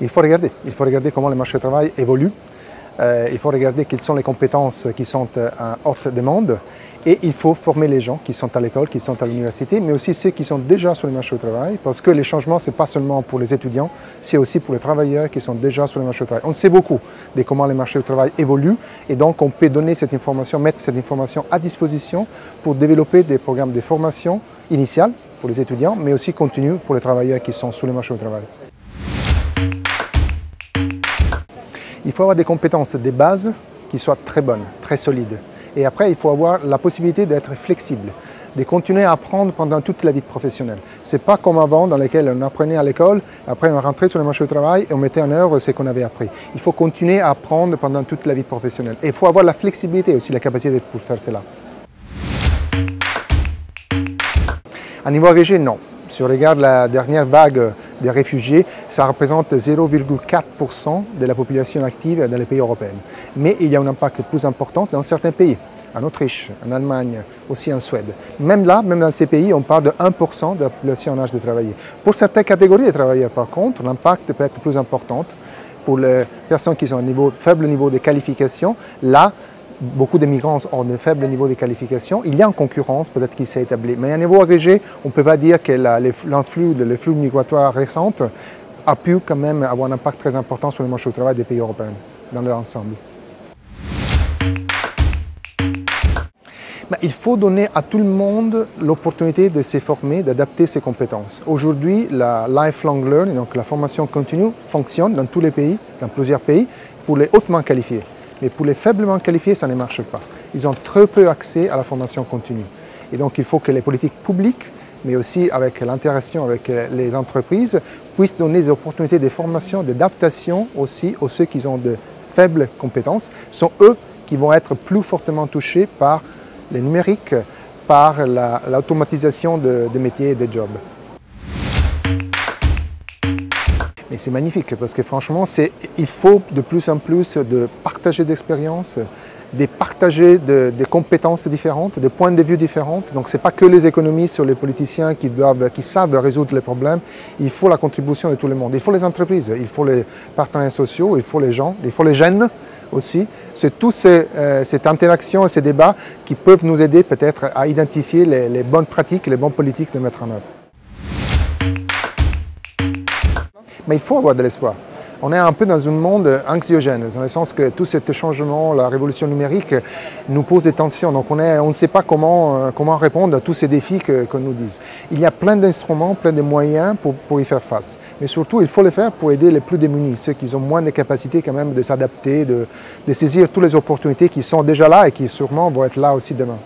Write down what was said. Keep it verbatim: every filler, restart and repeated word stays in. Il faut regarder, il faut regarder comment le marché du travail évolue, euh, il faut regarder quelles sont les compétences qui sont à haute demande et il faut former les gens qui sont à l'école, qui sont à l'université, mais aussi ceux qui sont déjà sur le marché du travail, parce que les changements, ce n'est pas seulement pour les étudiants, c'est aussi pour les travailleurs qui sont déjà sur le marché du travail. On sait beaucoup de comment le marché du travail évolue et donc on peut donner cette information, mettre cette information à disposition pour développer des programmes de formation initiale pour les étudiants, mais aussi continue pour les travailleurs qui sont sur le marché du travail. Il faut avoir des compétences, des bases qui soient très bonnes, très solides. Et après, il faut avoir la possibilité d'être flexible, de continuer à apprendre pendant toute la vie professionnelle. Ce n'est pas comme avant, dans lequel on apprenait à l'école, après on rentrait sur le marché du travail et on mettait en œuvre ce qu'on avait appris. Il faut continuer à apprendre pendant toute la vie professionnelle. Et il faut avoir la flexibilité aussi, la capacité pour faire cela. À niveau agrégé, non. Si on regarde la dernière vague des réfugiés, ça représente zéro virgole quatre pour cent de la population active dans les pays européens. Mais il y a un impact plus important dans certains pays, en Autriche, en Allemagne, aussi en Suède. Même là, même dans ces pays, on parle de un pour cent de la population en âge de travailler. Pour certaines catégories de travailleurs, par contre, l'impact peut être plus important. Pour les personnes qui ont un niveau, faible niveau de qualification, là, beaucoup de migrants ont un faible niveau de qualification, il y a une concurrence peut-être qui s'est établie. Mais à un niveau agrégé, on ne peut pas dire que l'influx, le flux migratoire récent a pu quand même avoir un impact très important sur le marché du travail des pays européens, dans leur ensemble. Il faut donner à tout le monde l'opportunité de se former, d'adapter ses compétences. Aujourd'hui, la lifelong learning, donc la formation continue, fonctionne dans tous les pays, dans plusieurs pays, pour les hautement qualifiés. Mais pour les faiblement qualifiés, ça ne marche pas. Ils ont très peu accès à la formation continue. Et donc il faut que les politiques publiques, mais aussi avec l'interaction avec les entreprises, puissent donner des opportunités de formation, d'adaptation aussi aux ceux qui ont de faibles compétences. Ce sont eux qui vont être plus fortement touchés par le numérique, par l'automatisation la, de, de métiers et des jobs. Mais c'est magnifique parce que franchement, il faut de plus en plus de partager d'expériences, de partager de, de compétences différentes, de points de vue différents. Donc ce n'est pas que les économistes ou les politiciens qui, doivent, qui savent résoudre les problèmes. Il faut la contribution de tout le monde. Il faut les entreprises, il faut les partenaires sociaux, il faut les gens, il faut les jeunes aussi. C'est toute euh, cette interaction et ces débats qui peuvent nous aider peut-être à identifier les, les bonnes pratiques, les bonnes politiques de mettre en œuvre. Mais il faut avoir de l'espoir. On est un peu dans un monde anxiogène, dans le sens que tout ce changement, la révolution numérique, nous pose des tensions. Donc on est, on ne sait pas comment, comment répondre à tous ces défis qu'on nous dise. Il y a plein d'instruments, plein de moyens pour, pour y faire face. Mais surtout, il faut le faire pour aider les plus démunis, ceux qui ont moins de capacité quand même de s'adapter, de, de saisir toutes les opportunités qui sont déjà là et qui sûrement vont être là aussi demain.